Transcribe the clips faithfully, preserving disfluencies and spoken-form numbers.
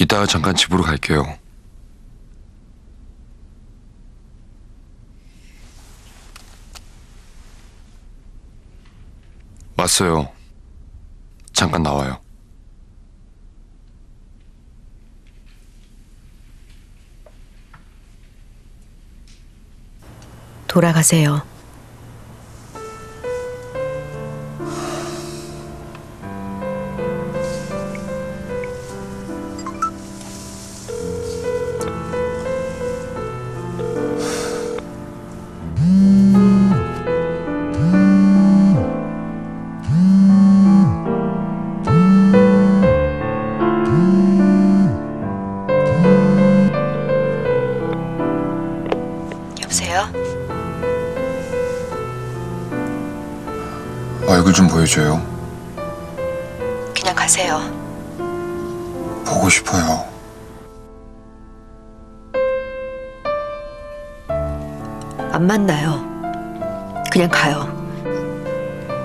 이따가 잠깐 집으로 갈게요. 왔어요. 잠깐 나와요. 돌아가세요. 얼굴 좀 보여줘요. 그냥 가세요. 보고 싶어요. 안 만나요. 그냥 가요.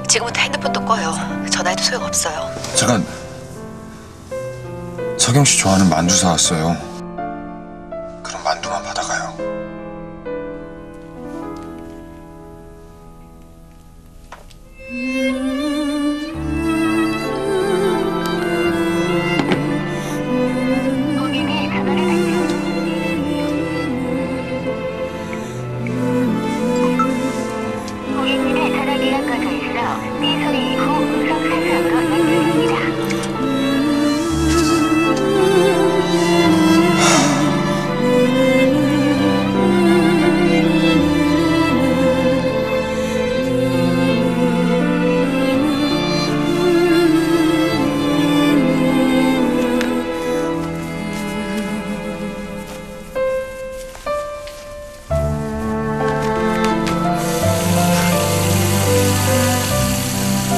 지금부터 핸드폰도 꺼요. 전화해도 소용없어요. 잠깐. 서경 씨 좋아하는 만두 사왔어요. 그럼 만두만 받아가요.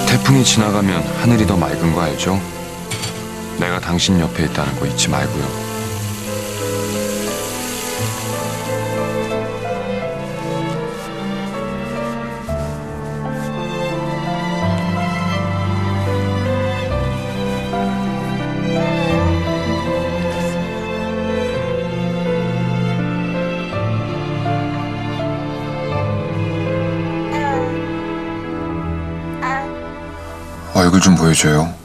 태풍이 지나가면 하늘이 더 맑은 거 알죠? 내가 당신 옆에 있다는 거 잊지 말고요. 얼굴 좀 보여줘요.